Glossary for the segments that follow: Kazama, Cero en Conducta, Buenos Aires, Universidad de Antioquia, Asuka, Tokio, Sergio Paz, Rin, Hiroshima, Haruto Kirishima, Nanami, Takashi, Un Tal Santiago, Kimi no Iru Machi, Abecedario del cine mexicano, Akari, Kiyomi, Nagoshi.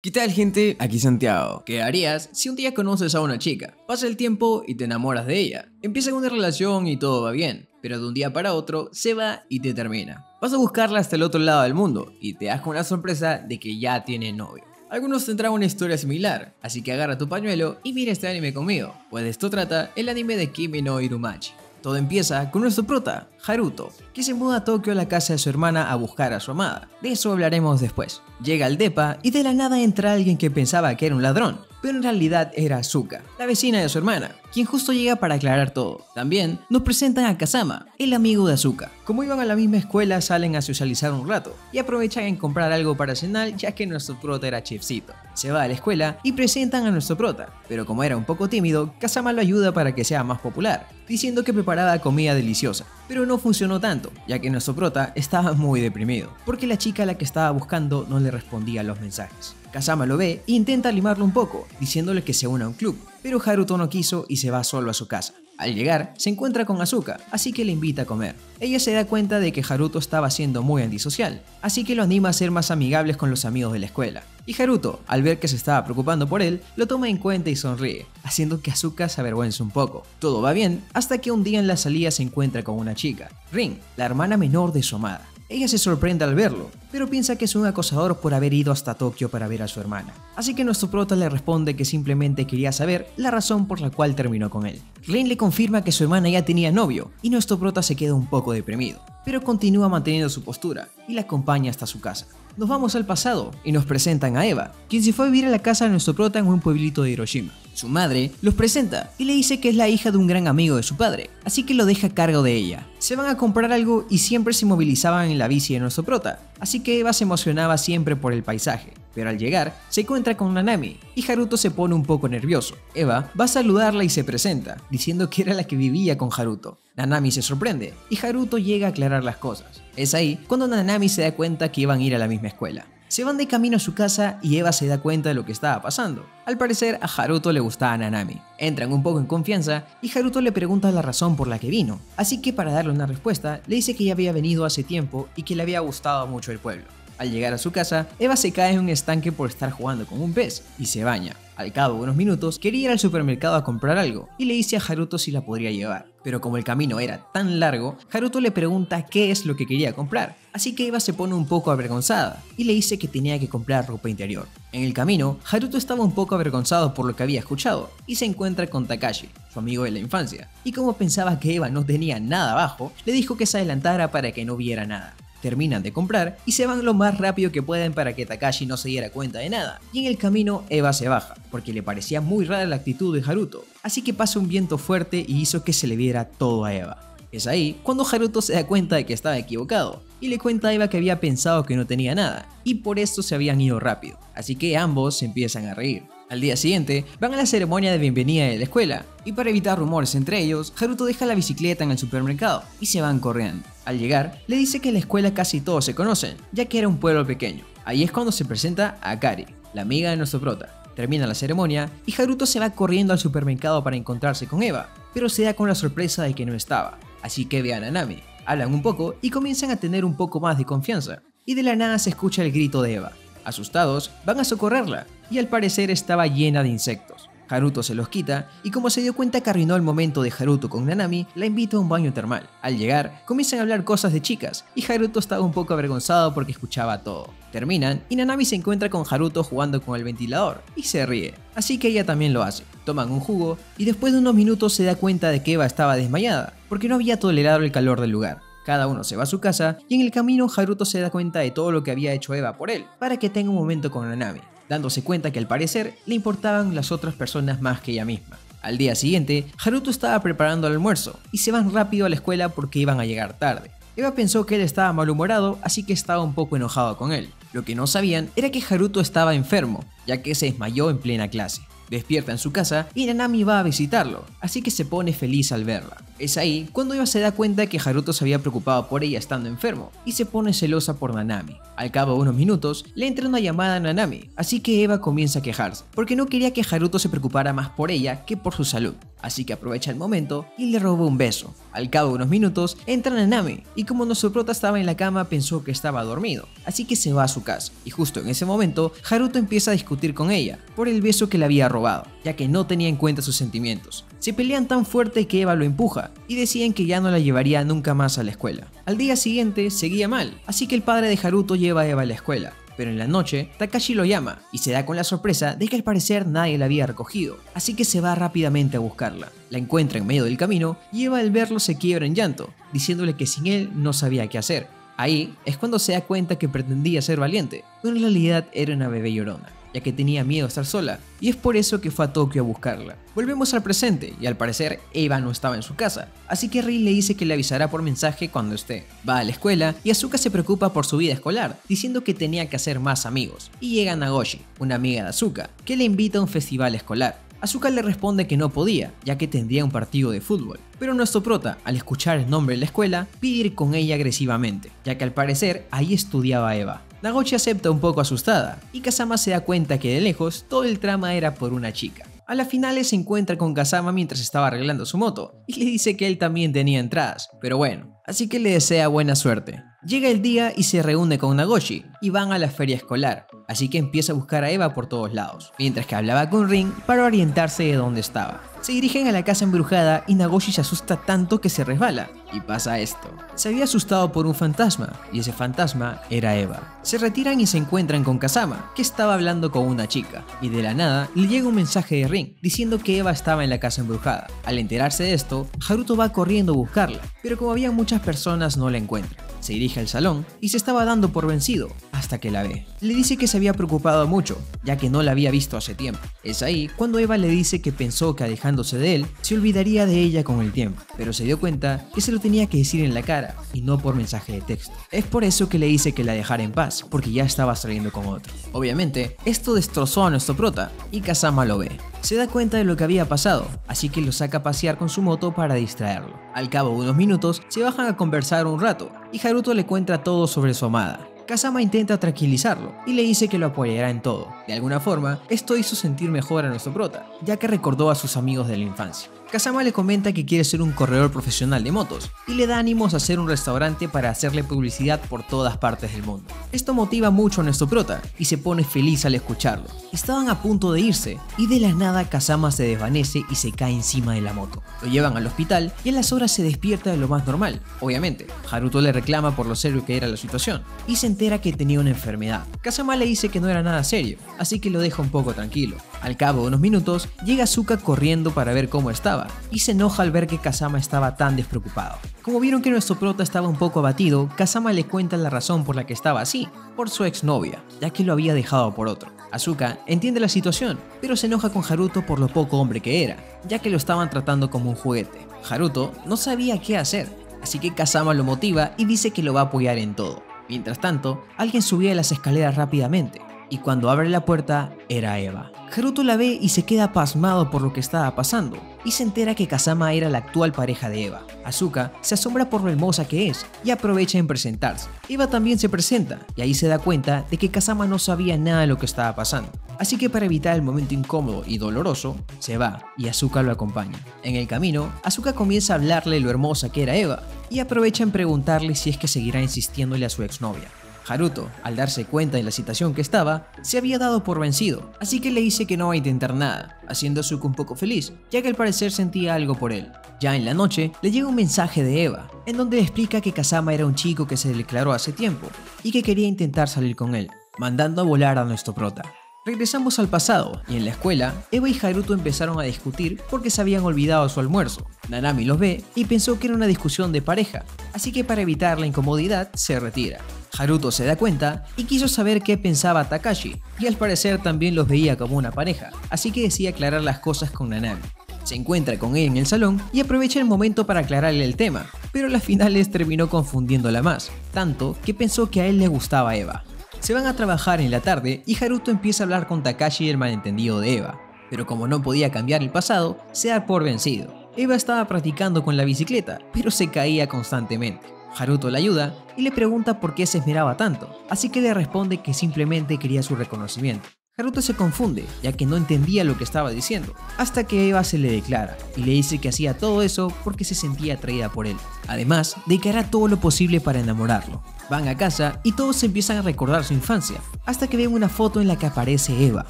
¿Qué tal, gente? Aquí Santiago. ¿Qué harías si un día conoces a una chica? Pasa el tiempo y te enamoras de ella. Empiezan una relación y todo va bien, pero de un día para otro se va y te termina. Vas a buscarla hasta el otro lado del mundo y te das con la sorpresa de que ya tiene novio. Algunos tendrán una historia similar, así que agarra tu pañuelo y mira este anime conmigo, pues de esto trata el anime de Kimi no Iru Machi. Todo empieza con nuestro prota, Haruto, que se muda a Tokio a la casa de su hermana a buscar a su amada. De eso hablaremos después. Llega al depa y de la nada entra alguien que pensaba que era un ladrón, pero en realidad era Asuka, la vecina de su hermana, quien justo llega para aclarar todo. También nos presentan a Kazama, el amigo de Asuka. Como iban a la misma escuela, salen a socializar un rato y aprovechan en comprar algo para cenar, ya que nuestro prota era chefcito. Se va a la escuela y presentan a nuestro prota, pero como era un poco tímido, Kazama lo ayuda para que sea más popular, diciendo que preparaba comida deliciosa, pero no funcionó tanto, ya que nuestro prota estaba muy deprimido, porque la chica a la que estaba buscando no le respondía los mensajes. Kazama lo ve e intenta limarlo un poco, diciéndole que se una a un club, pero Haruto no quiso y se va solo a su casa. Al llegar, se encuentra con Asuka, así que le invita a comer. Ella se da cuenta de que Haruto estaba siendo muy antisocial, así que lo anima a ser más amigables con los amigos de la escuela. Y Haruto, al ver que se estaba preocupando por él, lo toma en cuenta y sonríe, haciendo que Asuka se avergüence un poco. Todo va bien, hasta que un día en la salida se encuentra con una chica, Rin, la hermana menor de su amada. Ella se sorprende al verlo, pero piensa que es un acosador por haber ido hasta Tokio para ver a su hermana. Así que nuestro prota le responde que simplemente quería saber la razón por la cual terminó con él. Rin le confirma que su hermana ya tenía novio y nuestro prota se queda un poco deprimido, pero continúa manteniendo su postura y la acompaña hasta su casa. Nos vamos al pasado y nos presentan a Eva, quien se fue a vivir a la casa de nuestro prota en un pueblito de Hiroshima. Su madre los presenta y le dice que es la hija de un gran amigo de su padre, así que lo deja a cargo de ella. Se van a comprar algo y siempre se movilizaban en la bici de nuestro prota, así que Eva se emocionaba siempre por el paisaje, pero al llegar se encuentra con Nanami y Haruto se pone un poco nervioso. Eva va a saludarla y se presenta, diciendo que era la que vivía con Haruto. Nanami se sorprende y Haruto llega a aclarar las cosas. Es ahí cuando Nanami se da cuenta que iban a ir a la misma escuela. Se van de camino a su casa y Eva se da cuenta de lo que estaba pasando. Al parecer a Haruto le gustaba Nanami. Entran un poco en confianza y Haruto le pregunta la razón por la que vino, así que para darle una respuesta le dice que ya había venido hace tiempo y que le había gustado mucho el pueblo. Al llegar a su casa, Eva se cae en un estanque por estar jugando con un pez y se baña. Al cabo de unos minutos, quería ir al supermercado a comprar algo y le dice a Haruto si la podría llevar. Pero como el camino era tan largo, Haruto le pregunta qué es lo que quería comprar, así que Eva se pone un poco avergonzada y le dice que tenía que comprar ropa interior. En el camino, Haruto estaba un poco avergonzado por lo que había escuchado y se encuentra con Takashi, su amigo de la infancia, y como pensaba que Eva no tenía nada abajo, le dijo que se adelantara para que no viera nada. Terminan de comprar y se van lo más rápido que pueden para que Takashi no se diera cuenta de nada, y en el camino Eva se baja, porque le parecía muy rara la actitud de Haruto, así que pasa un viento fuerte y hizo que se le viera todo a Eva. Es ahí cuando Haruto se da cuenta de que estaba equivocado, y le cuenta a Eva que había pensado que no tenía nada, y por esto se habían ido rápido, así que ambos se empiezan a reír. Al día siguiente, van a la ceremonia de bienvenida de la escuela, y para evitar rumores entre ellos, Haruto deja la bicicleta en el supermercado y se van corriendo. Al llegar, le dice que en la escuela casi todos se conocen, ya que era un pueblo pequeño. Ahí es cuando se presenta a Akari, la amiga de nuestro prota. Termina la ceremonia y Haruto se va corriendo al supermercado para encontrarse con Eva, pero se da con la sorpresa de que no estaba, así que ve a Nanami, hablan un poco y comienzan a tener un poco más de confianza, y de la nada se escucha el grito de Eva. Asustados, van a socorrerla, y al parecer estaba llena de insectos. Haruto se los quita, y como se dio cuenta que arruinó el momento de Haruto con Nanami, la invita a un baño termal. Al llegar, comienzan a hablar cosas de chicas, y Haruto estaba un poco avergonzado porque escuchaba todo. Terminan, y Nanami se encuentra con Haruto jugando con el ventilador, y se ríe, así que ella también lo hace. Toman un jugo, y después de unos minutos se da cuenta de que Eva estaba desmayada, porque no había tolerado el calor del lugar. Cada uno se va a su casa y en el camino Haruto se da cuenta de todo lo que había hecho Eva por él para que tenga un momento con Nanami, dándose cuenta que al parecer le importaban las otras personas más que ella misma. Al día siguiente, Haruto estaba preparando el almuerzo y se van rápido a la escuela porque iban a llegar tarde. Eva pensó que él estaba malhumorado, así que estaba un poco enojado con él. Lo que no sabían era que Haruto estaba enfermo, ya que se desmayó en plena clase. Despierta en su casa y Nanami va a visitarlo, así que se pone feliz al verla. Es ahí cuando Eva se da cuenta de que Haruto se había preocupado por ella estando enfermo, y se pone celosa por Nanami. Al cabo de unos minutos, le entra una llamada a Nanami, así que Eva comienza a quejarse, porque no quería que Haruto se preocupara más por ella que por su salud, así que aprovecha el momento y le roba un beso. Al cabo de unos minutos, entra Nanami, y como Nosoprota estaba en la cama pensó que estaba dormido, así que se va a su casa, y justo en ese momento, Haruto empieza a discutir con ella por el beso que le había robado, ya que no tenía en cuenta sus sentimientos. Se pelean tan fuerte que Eva lo empuja, y decían que ya no la llevaría nunca más a la escuela. Al día siguiente seguía mal, así que el padre de Haruto lleva a Eva a la escuela, pero en la noche Takashi lo llama y se da con la sorpresa de que al parecer nadie la había recogido, así que se va rápidamente a buscarla. La encuentra en medio del camino y Eva al verlo se quiebra en llanto, diciéndole que sin él no sabía qué hacer. Ahí es cuando se da cuenta que pretendía ser valiente, pero en realidad era una bebé llorona, ya que tenía miedo a estar sola, y es por eso que fue a Tokio a buscarla. Volvemos al presente, y al parecer Eva no estaba en su casa, así que Rin le dice que le avisará por mensaje cuando esté. Va a la escuela, y Asuka se preocupa por su vida escolar, diciendo que tenía que hacer más amigos, y llega Nagoshi, una amiga de Asuka, que le invita a un festival escolar. Asuka le responde que no podía, ya que tendría un partido de fútbol, pero nuestro prota, al escuchar el nombre de la escuela, pide ir con ella agresivamente, ya que al parecer ahí estudiaba Eva. Nagoshi acepta un poco asustada, y Kazama se da cuenta que de lejos todo el trama era por una chica. A las finales se encuentra con Kazama mientras estaba arreglando su moto, y le dice que él también tenía entradas, pero bueno, así que le desea buena suerte. Llega el día y se reúne con Nagoshi, y van a la feria escolar, así que empieza a buscar a Eva por todos lados, mientras que hablaba con Rin para orientarse de dónde estaba. Se dirigen a la casa embrujada y Nagoshi se asusta tanto que se resbala, y pasa esto. Se había asustado por un fantasma, y ese fantasma era Eva. Se retiran y se encuentran con Kazama, que estaba hablando con una chica, y de la nada le llega un mensaje de Rin, diciendo que Eva estaba en la casa embrujada. Al enterarse de esto, Haruto va corriendo a buscarla, pero como había muchas personas no la encuentran. Se dirige al salón y se estaba dando por vencido hasta que la ve. Le dice que se había preocupado mucho, ya que no la había visto hace tiempo. Es ahí cuando Eva le dice que pensó que alejándose de él se olvidaría de ella con el tiempo, pero se dio cuenta que se lo tenía que decir en la cara y no por mensaje de texto. Es por eso que le dice que la dejara en paz, porque ya estaba saliendo con otro. Obviamente, esto destrozó a nuestro prota y Kazama lo ve. Se da cuenta de lo que había pasado, así que lo saca a pasear con su moto para distraerlo. Al cabo de unos minutos, se bajan a conversar un rato y Haruto le cuenta todo sobre su amada. Kazama intenta tranquilizarlo y le dice que lo apoyará en todo. De alguna forma, esto hizo sentir mejor a nuestro prota, ya que recordó a sus amigos de la infancia. Kazama le comenta que quiere ser un corredor profesional de motos y le da ánimos a hacer un restaurante para hacerle publicidad por todas partes del mundo. Esto motiva mucho a nuestro prota y se pone feliz al escucharlo. Estaban a punto de irse y de la nada Kazama se desvanece y se cae encima de la moto. Lo llevan al hospital y a las horas se despierta de lo más normal. Obviamente, Haruto le reclama por lo serio que era la situación y se entera que tenía una enfermedad. Kazama le dice que no era nada serio, así que lo deja un poco tranquilo. Al cabo de unos minutos, llega Asuka corriendo para ver cómo estaba, y se enoja al ver que Kazama estaba tan despreocupado. Como vieron que nuestro prota estaba un poco abatido, Kazama le cuenta la razón por la que estaba así, por su exnovia, ya que lo había dejado por otro. Asuka entiende la situación, pero se enoja con Haruto por lo poco hombre que era, ya que lo estaban tratando como un juguete. Haruto no sabía qué hacer, así que Kazama lo motiva y dice que lo va a apoyar en todo. Mientras tanto, alguien subía las escaleras rápidamente, y cuando abre la puerta, era Eva. Haruto la ve y se queda pasmado por lo que estaba pasando, y se entera que Kazama era la actual pareja de Eva. Asuka se asombra por lo hermosa que es y aprovecha en presentarse. Eva también se presenta, y ahí se da cuenta de que Kazama no sabía nada de lo que estaba pasando. Así que para evitar el momento incómodo y doloroso, se va y Asuka lo acompaña. En el camino, Asuka comienza a hablarle lo hermosa que era Eva, y aprovecha en preguntarle si es que seguirá insistiéndole a su exnovia. Haruto, al darse cuenta de la situación que estaba, se había dado por vencido, así que le dice que no va a intentar nada, haciendo a Asuka un poco feliz, ya que al parecer sentía algo por él. Ya en la noche, le llega un mensaje de Eva, en donde le explica que Kazama era un chico que se declaró hace tiempo, y que quería intentar salir con él, mandando a volar a nuestro prota. Regresamos al pasado, y en la escuela, Eva y Haruto empezaron a discutir porque se habían olvidado su almuerzo. Nanami los ve y pensó que era una discusión de pareja, así que para evitar la incomodidad, se retira. Haruto se da cuenta y quiso saber qué pensaba Takashi, y al parecer también los veía como una pareja, así que decide aclarar las cosas con Nanami. Se encuentra con él en el salón y aprovecha el momento para aclararle el tema, pero a las finales terminó confundiéndola más, tanto que pensó que a él le gustaba Eva. Se van a trabajar en la tarde y Haruto empieza a hablar con Takashi del malentendido de Eva, pero como no podía cambiar el pasado, se da por vencido. Eva estaba practicando con la bicicleta, pero se caía constantemente. Haruto la ayuda y le pregunta por qué se esmeraba tanto, así que le responde que simplemente quería su reconocimiento. Haruto se confunde, ya que no entendía lo que estaba diciendo, hasta que Eva se le declara y le dice que hacía todo eso porque se sentía atraída por él. Además, de que hará todo lo posible para enamorarlo. Van a casa y todos empiezan a recordar su infancia, hasta que ven una foto en la que aparece Eva.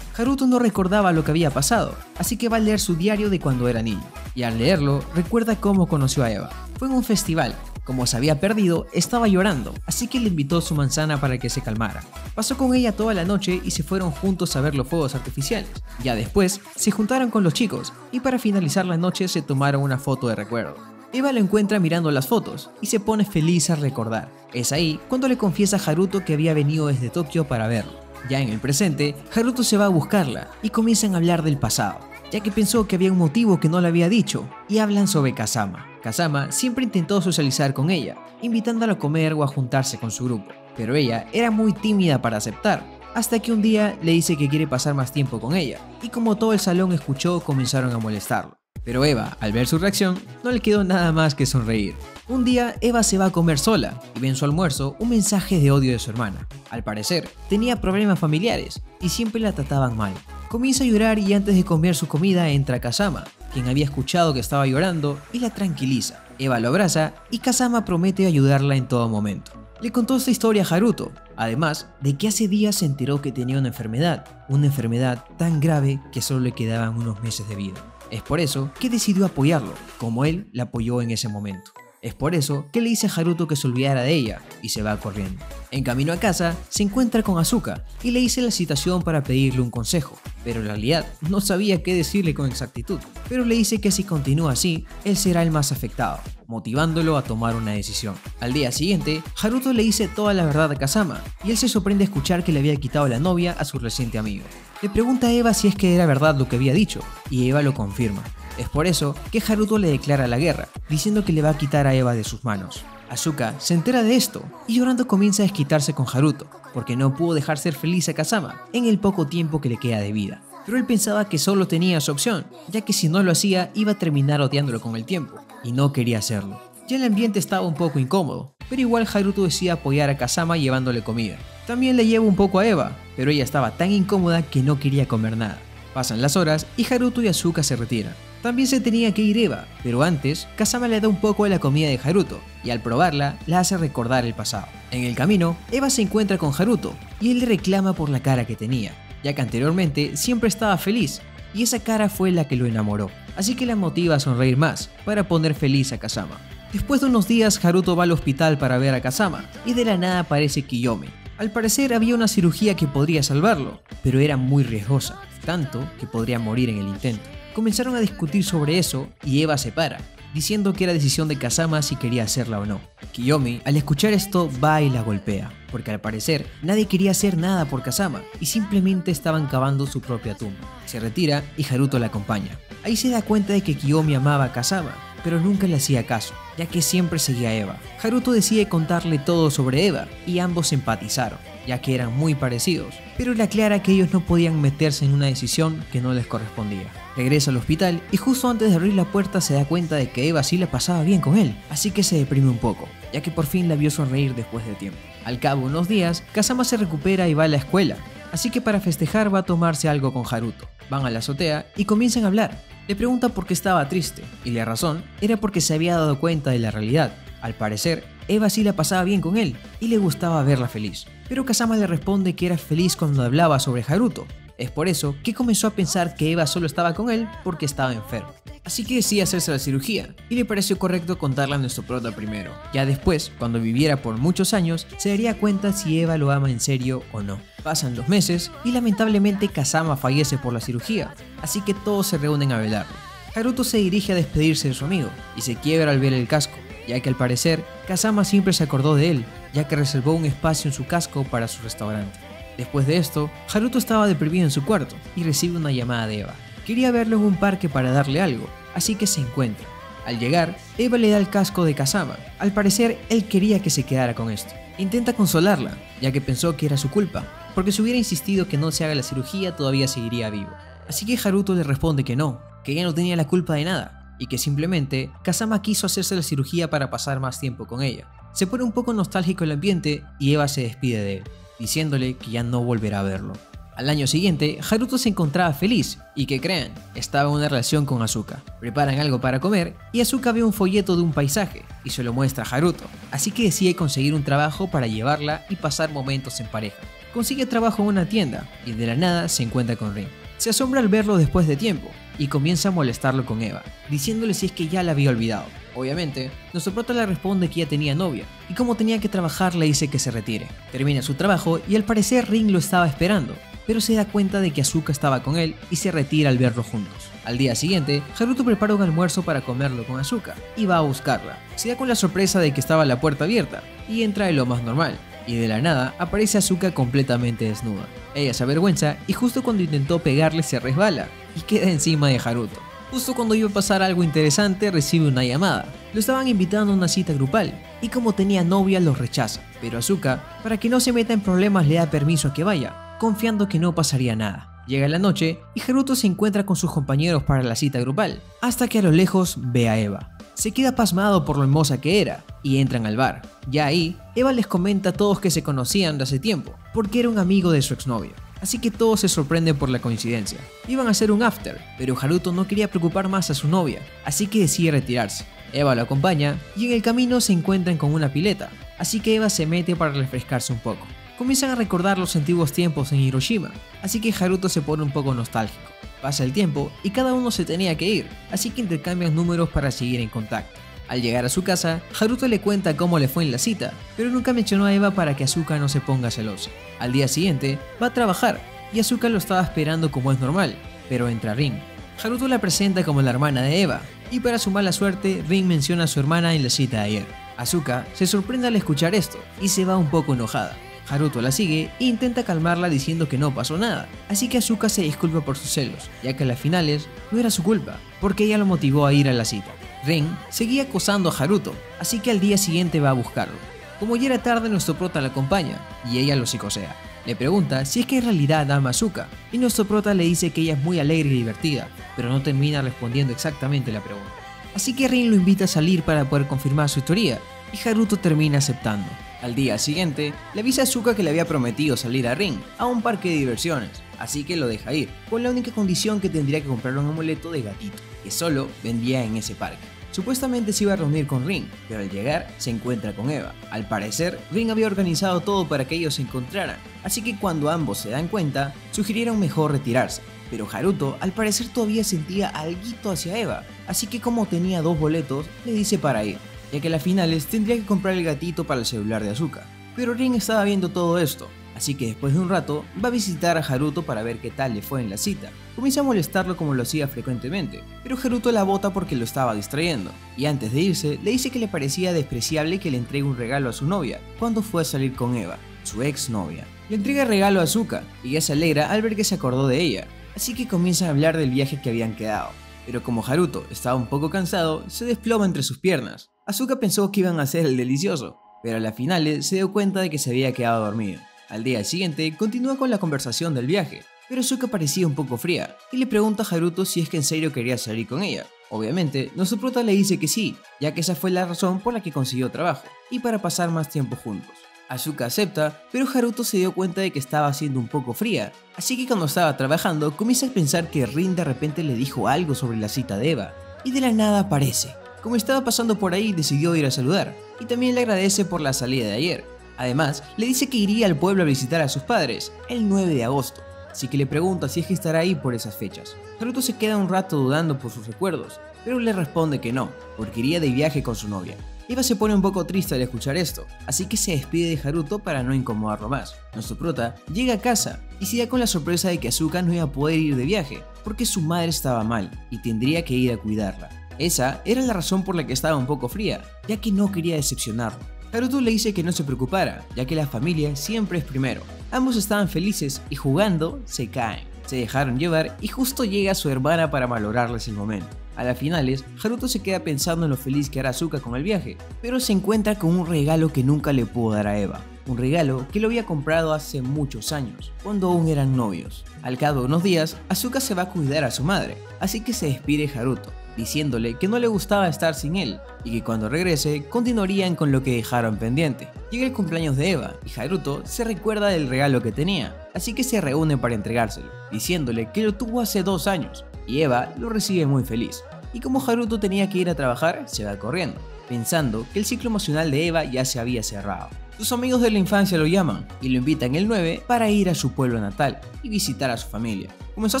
Haruto no recordaba lo que había pasado, así que va a leer su diario de cuando era niño, y al leerlo recuerda cómo conoció a Eva. Fue en un festival. Como se había perdido, estaba llorando, así que le invitó su manzana para que se calmara. Pasó con ella toda la noche y se fueron juntos a ver los fuegos artificiales. Ya después, se juntaron con los chicos y para finalizar la noche se tomaron una foto de recuerdo. Eva lo encuentra mirando las fotos y se pone feliz al recordar. Es ahí cuando le confiesa a Haruto que había venido desde Tokio para verlo. Ya en el presente, Haruto se va a buscarla y comienzan a hablar del pasado, ya que pensó que había un motivo que no le había dicho, y hablan sobre Kazama. Kazama siempre intentó socializar con ella, invitándola a comer o a juntarse con su grupo, pero ella era muy tímida para aceptar, hasta que un día le dice que quiere pasar más tiempo con ella, y como todo el salón escuchó, comenzaron a molestarlo. Pero Eva, al ver su reacción, no le quedó nada más que sonreír. Un día, Eva se va a comer sola y ve en su almuerzo un mensaje de odio de su hermana. Al parecer, tenía problemas familiares y siempre la trataban mal. Comienza a llorar y antes de comer su comida entra Kazama, quien había escuchado que estaba llorando y la tranquiliza. Eva lo abraza y Kazama promete ayudarla en todo momento. Le contó esta historia a Haruto, además de que hace días se enteró que tenía una enfermedad tan grave que solo le quedaban unos meses de vida. Es por eso que decidió apoyarlo, como él la apoyó en ese momento. Es por eso que le dice a Haruto que se olvidara de ella y se va corriendo. En camino a casa, se encuentra con Asuka y le dice la situación para pedirle un consejo, pero en realidad no sabía qué decirle con exactitud, pero le dice que si continúa así, él será el más afectado, motivándolo a tomar una decisión. Al día siguiente, Haruto le dice toda la verdad a Kazama y él se sorprende escuchar que le había quitado la novia a su reciente amigo. Le pregunta a Eva si es que era verdad lo que había dicho y Eva lo confirma. Es por eso que Haruto le declara la guerra, diciendo que le va a quitar a Eva de sus manos. Asuka se entera de esto y llorando comienza a desquitarse con Haruto, porque no pudo dejar ser feliz a Kazama en el poco tiempo que le queda de vida. Pero él pensaba que solo tenía su opción, ya que si no lo hacía iba a terminar odiándolo con el tiempo, y no quería hacerlo. Ya el ambiente estaba un poco incómodo, pero igual Haruto decide apoyar a Kazama llevándole comida. También le lleva un poco a Eva, pero ella estaba tan incómoda que no quería comer nada. Pasan las horas y Haruto y Asuka se retiran. También se tenía que ir Eva, pero antes, Kazama le da un poco de la comida de Haruto, y al probarla, la hace recordar el pasado. En el camino, Eva se encuentra con Haruto, y él le reclama por la cara que tenía, ya que anteriormente siempre estaba feliz, y esa cara fue la que lo enamoró, así que la motiva a sonreír más, para poner feliz a Kazama. Después de unos días, Haruto va al hospital para ver a Kazama, y de la nada aparece Kiyomi. Al parecer había una cirugía que podría salvarlo, pero era muy riesgosa, tanto que podría morir en el intento. Comenzaron a discutir sobre eso y Eva se para, diciendo que era decisión de Kazama si quería hacerla o no. Kiyomi, al escuchar esto, va y la golpea, porque al parecer nadie quería hacer nada por Kazama y simplemente estaban cavando su propia tumba. Se retira y Haruto la acompaña. Ahí se da cuenta de que Kiyomi amaba a Kazama, pero nunca le hacía caso, ya que siempre seguía a Eva. Haruto decide contarle todo sobre Eva y ambos empatizaron, ya que eran muy parecidos, pero le aclara que ellos no podían meterse en una decisión que no les correspondía. Regresa al hospital y justo antes de abrir la puerta se da cuenta de que Eva sí la pasaba bien con él, así que se deprime un poco, ya que por fin la vio sonreír después de tiempo. Al cabo de unos días, Kazama se recupera y va a la escuela, así que para festejar va a tomarse algo con Haruto. Van a la azotea y comienzan a hablar. Le pregunta por qué estaba triste, y la razón era porque se había dado cuenta de la realidad. Al parecer, Eva sí la pasaba bien con él, y le gustaba verla feliz. Pero Kazama le responde que era feliz cuando hablaba sobre Haruto. Es por eso que comenzó a pensar que Eva solo estaba con él porque estaba enfermo. Así que decidí hacerse la cirugía, y le pareció correcto contarla a nuestro prota primero. Ya después, cuando viviera por muchos años, se daría cuenta si Eva lo ama en serio o no. Pasan los meses, y lamentablemente Kazama fallece por la cirugía, así que todos se reúnen a velarlo. Haruto se dirige a despedirse de su amigo, y se quiebra al ver el casco, ya que al parecer, Kazama siempre se acordó de él, ya que reservó un espacio en su casco para su restaurante. Después de esto, Haruto estaba deprimido en su cuarto, y recibe una llamada de Eva. Quería verlo en un parque para darle algo, así que se encuentra. Al llegar, Eva le da el casco de Kazama. Al parecer, él quería que se quedara con esto. Intenta consolarla, ya que pensó que era su culpa, porque si hubiera insistido que no se haga la cirugía todavía seguiría vivo. Así que Haruto le responde que no tenía la culpa de nada, y que simplemente Kazama quiso hacerse la cirugía para pasar más tiempo con ella. Se pone un poco nostálgico el ambiente y Eva se despide de él, diciéndole que ya no volverá a verlo. Al año siguiente, Haruto se encontraba feliz y que crean, estaba en una relación con Asuka. Preparan algo para comer y Asuka ve un folleto de un paisaje y se lo muestra a Haruto, así que decide conseguir un trabajo para llevarla y pasar momentos en pareja. Consigue trabajo en una tienda y de la nada se encuentra con Rin. Se asombra al verlo después de tiempo y comienza a molestarlo con Eva, diciéndole si es que ya la había olvidado. Obviamente, nuestro prota le responde que ya tenía novia y como tenía que trabajar le dice que se retire. Termina su trabajo y al parecer Rin lo estaba esperando, pero se da cuenta de que Asuka estaba con él y se retira al verlo juntos. Al día siguiente, Haruto prepara un almuerzo para comerlo con Asuka y va a buscarla. Se da con la sorpresa de que estaba la puerta abierta y entra de lo más normal, y de la nada aparece Asuka completamente desnuda. Ella se avergüenza y justo cuando intentó pegarle se resbala y queda encima de Haruto. Justo cuando iba a pasar algo interesante recibe una llamada. Lo estaban invitando a una cita grupal y como tenía novia los rechaza, pero Asuka, para que no se meta en problemas, le da permiso a que vaya, confiando que no pasaría nada. Llega la noche y Haruto se encuentra con sus compañeros para la cita grupal, hasta que a lo lejos ve a Eva. Se queda pasmado por lo hermosa que era y entran al bar. Ya ahí, Eva les comenta a todos que se conocían de hace tiempo, porque era un amigo de su exnovio, así que todos se sorprenden por la coincidencia. Iban a hacer un after, pero Haruto no quería preocupar más a su novia, así que decide retirarse. Eva lo acompaña y en el camino se encuentran con una pileta, así que Eva se mete para refrescarse un poco. Comienzan a recordar los antiguos tiempos en Hiroshima, así que Haruto se pone un poco nostálgico. Pasa el tiempo y cada uno se tenía que ir, así que intercambian números para seguir en contacto. Al llegar a su casa, Haruto le cuenta cómo le fue en la cita, pero nunca mencionó a Eva para que Asuka no se ponga celosa. Al día siguiente, va a trabajar y Asuka lo estaba esperando como es normal, pero entra Rin. Haruto la presenta como la hermana de Eva, y para su mala suerte, Rin menciona a su hermana en la cita de ayer. Asuka se sorprende al escuchar esto y se va un poco enojada. Haruto la sigue e intenta calmarla diciendo que no pasó nada, así que Asuka se disculpa por sus celos, ya que a las finales no era su culpa, porque ella lo motivó a ir a la cita. Rin seguía acosando a Haruto, así que al día siguiente va a buscarlo. Como ya era tarde, nuestro prota la acompaña y ella lo psicosea. Le pregunta si es que en realidad ama a Asuka y nuestro prota le dice que ella es muy alegre y divertida, pero no termina respondiendo exactamente la pregunta. Así que Rin lo invita a salir para poder confirmar su teoría y Haruto termina aceptando. Al día siguiente, le avisa a Asuka que le había prometido salir a Rin a un parque de diversiones, así que lo deja ir, con la única condición que tendría que comprar un amuleto de gatito, que solo vendía en ese parque. Supuestamente se iba a reunir con Rin, pero al llegar se encuentra con Eva. Al parecer, Rin había organizado todo para que ellos se encontraran, así que cuando ambos se dan cuenta, sugirieron mejor retirarse. Pero Haruto al parecer todavía sentía alguito hacia Eva, así que como tenía dos boletos, le dice para ir, ya que a las finales tendría que comprar el gatito para el celular de Asuka. Pero Rin estaba viendo todo esto, así que después de un rato va a visitar a Haruto para ver qué tal le fue en la cita. Comienza a molestarlo como lo hacía frecuentemente, pero Haruto la bota porque lo estaba distrayendo, y antes de irse le dice que le parecía despreciable que le entregue un regalo a su novia cuando fue a salir con Eva, su ex novia. Le entrega el regalo a Asuka y ya se alegra al ver que se acordó de ella, así que comienza a hablar del viaje que habían quedado. Pero como Haruto estaba un poco cansado, se desploma entre sus piernas. Asuka pensó que iban a hacer el delicioso, pero a las finales se dio cuenta de que se había quedado dormido. Al día siguiente continúa con la conversación del viaje, pero Asuka parecía un poco fría y le pregunta a Haruto si es que en serio quería salir con ella. Obviamente, nuestro prota le dice que sí, ya que esa fue la razón por la que consiguió trabajo y para pasar más tiempo juntos. Asuka acepta, pero Haruto se dio cuenta de que estaba siendo un poco fría, así que cuando estaba trabajando comienza a pensar que Rin de repente le dijo algo sobre la cita de Eva, y de la nada aparece. Como estaba pasando por ahí, decidió ir a saludar, y también le agradece por la salida de ayer. Además, le dice que iría al pueblo a visitar a sus padres, el 9 de agosto, así que le pregunta si es que estará ahí por esas fechas. Haruto se queda un rato dudando por sus recuerdos, pero le responde que no, porque iría de viaje con su novia. Eva se pone un poco triste al escuchar esto, así que se despide de Haruto para no incomodarlo más. Nuestro prota llega a casa y se da con la sorpresa de que Asuka no iba a poder ir de viaje, porque su madre estaba mal y tendría que ir a cuidarla. Esa era la razón por la que estaba un poco fría, ya que no quería decepcionarlo. Haruto le dice que no se preocupara, ya que la familia siempre es primero. Ambos estaban felices y jugando se caen. Se dejaron llevar y justo llega su hermana para valorarles el momento. A las finales, Haruto se queda pensando en lo feliz que hará Asuka con el viaje, pero se encuentra con un regalo que nunca le pudo dar a Eva. Un regalo que lo había comprado hace muchos años, cuando aún eran novios. Al cabo de unos días, Asuka se va a cuidar a su madre, así que se despide Haruto, diciéndole que no le gustaba estar sin él y que cuando regrese continuarían con lo que dejaron pendiente. Llega el cumpleaños de Eva y Haruto se recuerda del regalo que tenía, así que se reúnen para entregárselo, diciéndole que lo tuvo hace 2 años, y Eva lo recibe muy feliz. Y como Haruto tenía que ir a trabajar, se va corriendo, pensando que el ciclo emocional de Eva ya se había cerrado. Sus amigos de la infancia lo llaman y lo invitan el 9 para ir a su pueblo natal y visitar a su familia. Comenzó a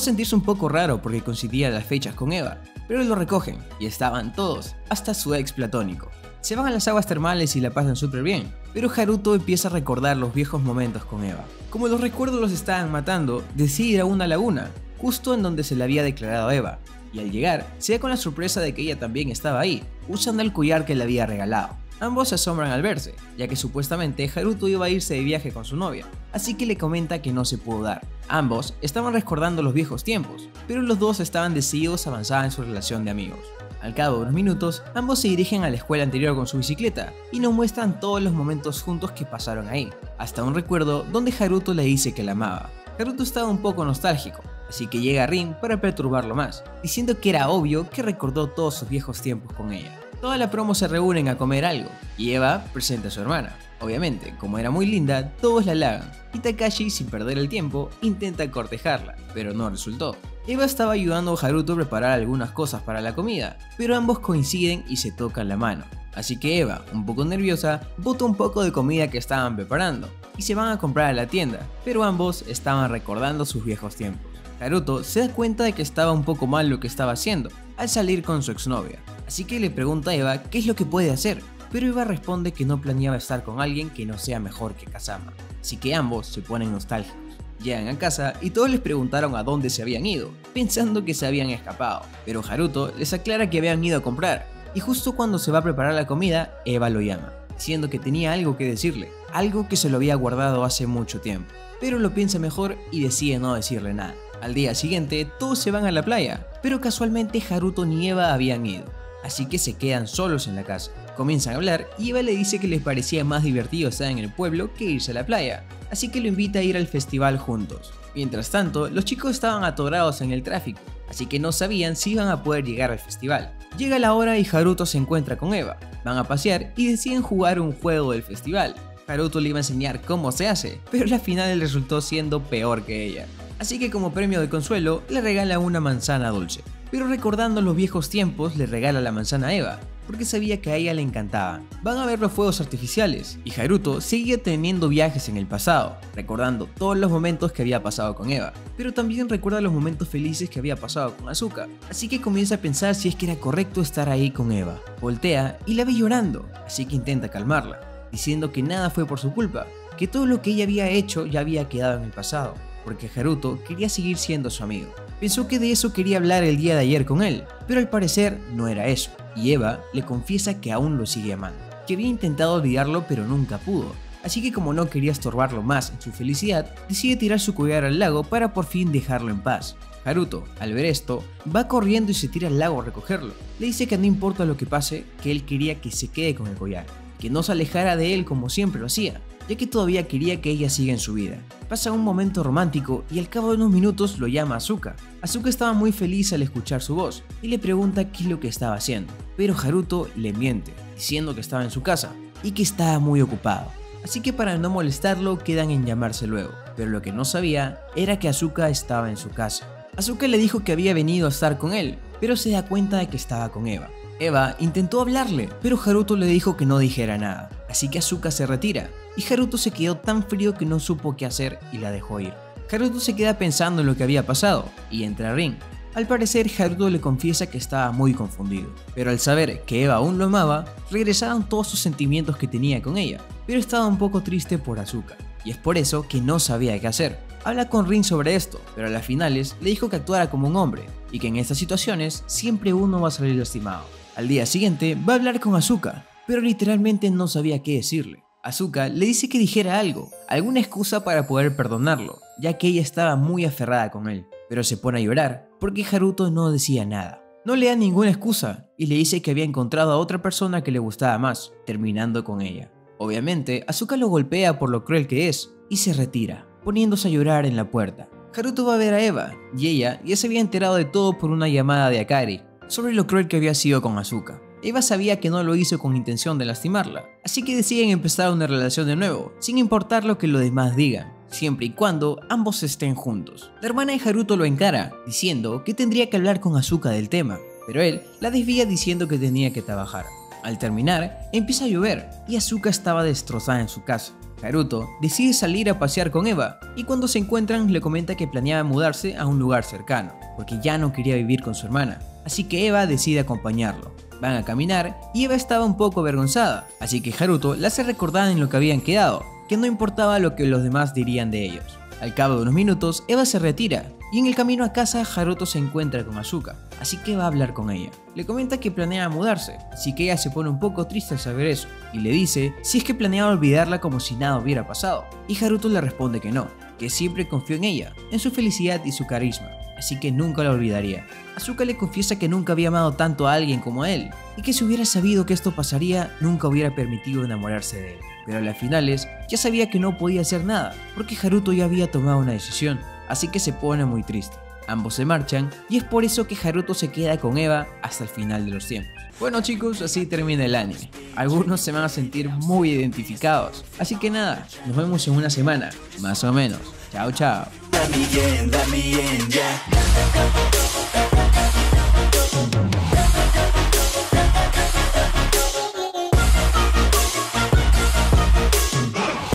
sentirse un poco raro porque coincidía las fechas con Eva, pero lo recogen y estaban todos, hasta su ex platónico. Se van a las aguas termales y la pasan súper bien, pero Haruto empieza a recordar los viejos momentos con Eva. Como los recuerdos los estaban matando, decide ir a una laguna, justo en donde se le había declarado Eva, y al llegar se da con la sorpresa de que ella también estaba ahí, usando el collar que le había regalado. Ambos se asombran al verse, ya que supuestamente Haruto iba a irse de viaje con su novia, así que le comenta que no se pudo dar. Ambos estaban recordando los viejos tiempos, pero los dos estaban decididos a avanzar en su relación de amigos. Al cabo de unos minutos, ambos se dirigen a la escuela anterior con su bicicleta y nos muestran todos los momentos juntos que pasaron ahí, hasta un recuerdo donde Haruto le dice que la amaba. Haruto estaba un poco nostálgico, así que llega Rin para perturbarlo más, diciendo que era obvio que recordó todos sus viejos tiempos con ella. Toda la promo se reúnen a comer algo, y Eva presenta a su hermana. Obviamente, como era muy linda, todos la halagan, y Takashi, sin perder el tiempo, intenta cortejarla, pero no resultó. Eva estaba ayudando a Haruto a preparar algunas cosas para la comida, pero ambos coinciden y se tocan la mano. Así que Eva, un poco nerviosa, bota un poco de comida que estaban preparando, y se van a comprar a la tienda, pero ambos estaban recordando sus viejos tiempos. Haruto se da cuenta de que estaba un poco mal lo que estaba haciendo al salir con su exnovia, así que le pregunta a Eva qué es lo que puede hacer, pero Eva responde que no planeaba estar con alguien que no sea mejor que Kazama, así que ambos se ponen nostálgicos. Llegan a casa y todos les preguntaron a dónde se habían ido, pensando que se habían escapado, pero Haruto les aclara que habían ido a comprar, y justo cuando se va a preparar la comida, Eva lo llama, diciendo que tenía algo que decirle, algo que se lo había guardado hace mucho tiempo, pero lo piensa mejor y decide no decirle nada. Al día siguiente, todos se van a la playa, pero casualmente Haruto ni Eva habían ido, así que se quedan solos en la casa. Comienzan a hablar y Eva le dice que les parecía más divertido estar en el pueblo que irse a la playa, así que lo invita a ir al festival juntos. Mientras tanto, los chicos estaban atorados en el tráfico, así que no sabían si iban a poder llegar al festival. Llega la hora y Haruto se encuentra con Eva, van a pasear y deciden jugar un juego del festival. Haruto le iba a enseñar cómo se hace, pero la final resultó siendo peor que ella. Así que como premio de consuelo, le regala una manzana dulce. Pero recordando los viejos tiempos, le regala la manzana a Eva, porque sabía que a ella le encantaba. Van a ver los fuegos artificiales, y Haruto seguía teniendo viajes en el pasado, recordando todos los momentos que había pasado con Eva. Pero también recuerda los momentos felices que había pasado con Asuka, así que comienza a pensar si es que era correcto estar ahí con Eva. Voltea y la ve llorando, así que intenta calmarla, diciendo que nada fue por su culpa, que todo lo que ella había hecho ya había quedado en el pasado, porque Haruto quería seguir siendo su amigo. Pensó que de eso quería hablar el día de ayer con él, pero al parecer no era eso, y Eva le confiesa que aún lo sigue amando, que había intentado olvidarlo pero nunca pudo, así que como no quería estorbarlo más en su felicidad, decide tirar su collar al lago para por fin dejarlo en paz. Haruto, al ver esto, va corriendo y se tira al lago a recogerlo. Le dice que no importa lo que pase, que él quería que se quede con el collar, que no se alejara de él como siempre lo hacía, ya que todavía quería que ella siga en su vida. Pasa un momento romántico y al cabo de unos minutos lo llama Asuka. Asuka estaba muy feliz al escuchar su voz y le pregunta qué es lo que estaba haciendo, pero Haruto le miente, diciendo que estaba en su casa y que estaba muy ocupado. Así que para no molestarlo quedan en llamarse luego, pero lo que no sabía era que Asuka estaba en su casa. Asuka le dijo que había venido a estar con él, pero se da cuenta de que estaba con Eva. Eva intentó hablarle, pero Haruto le dijo que no dijera nada, así que Asuka se retira, y Haruto se quedó tan frío que no supo qué hacer y la dejó ir. Haruto se queda pensando en lo que había pasado, y entra Rin. Al parecer Haruto le confiesa que estaba muy confundido, pero al saber que Eva aún lo amaba, regresaron todos sus sentimientos que tenía con ella, pero estaba un poco triste por Asuka, y es por eso que no sabía qué hacer. Habla con Rin sobre esto, pero a las finales le dijo que actuara como un hombre, y que en estas situaciones siempre uno va a salir lastimado. Al día siguiente va a hablar con Asuka, pero literalmente no sabía qué decirle. Asuka le dice que dijera algo, alguna excusa para poder perdonarlo, ya que ella estaba muy aferrada con él, pero se pone a llorar porque Haruto no decía nada. No le da ninguna excusa y le dice que había encontrado a otra persona que le gustaba más, terminando con ella. Obviamente, Asuka lo golpea por lo cruel que es y se retira, poniéndose a llorar en la puerta. Haruto va a ver a Eva y ella ya se había enterado de todo por una llamada de Akari. sobre lo cruel que había sido con Asuka. Eva sabía que no lo hizo con intención de lastimarla, así que deciden empezar una relación de nuevo, sin importar lo que los demás digan, siempre y cuando ambos estén juntos. La hermana de Haruto lo encara, diciendo que tendría que hablar con Asuka del tema, pero él la desvía diciendo que tenía que trabajar. Al terminar, empieza a llover y Asuka estaba destrozada en su casa. Haruto decide salir a pasear con Eva y cuando se encuentran le comenta que planeaba mudarse a un lugar cercano, porque ya no quería vivir con su hermana, así que Eva decide acompañarlo. Van a caminar y Eva estaba un poco avergonzada, así que Haruto la hace recordar en lo que habían quedado, que no importaba lo que los demás dirían de ellos. Al cabo de unos minutos, Eva se retira y en el camino a casa Haruto se encuentra con Asuka, así que va a hablar con ella. Le comenta que planea mudarse, así que ella se pone un poco triste al saber eso y le dice si es que planeaba olvidarla como si nada hubiera pasado, y Haruto le responde que no, que siempre confió en ella, en su felicidad y su carisma, así que nunca la olvidaría. Asuka le confiesa que nunca había amado tanto a alguien como a él y que si hubiera sabido que esto pasaría, nunca hubiera permitido enamorarse de él, pero a las finales ya sabía que no podía hacer nada porque Haruto ya había tomado una decisión, así que se pone muy triste. Ambos se marchan y es por eso que Haruto se queda con Eva hasta el final de los tiempos. Bueno chicos, así termina el anime. Algunos se van a sentir muy identificados, así que nada, nos vemos en una semana, más o menos. Chao chao.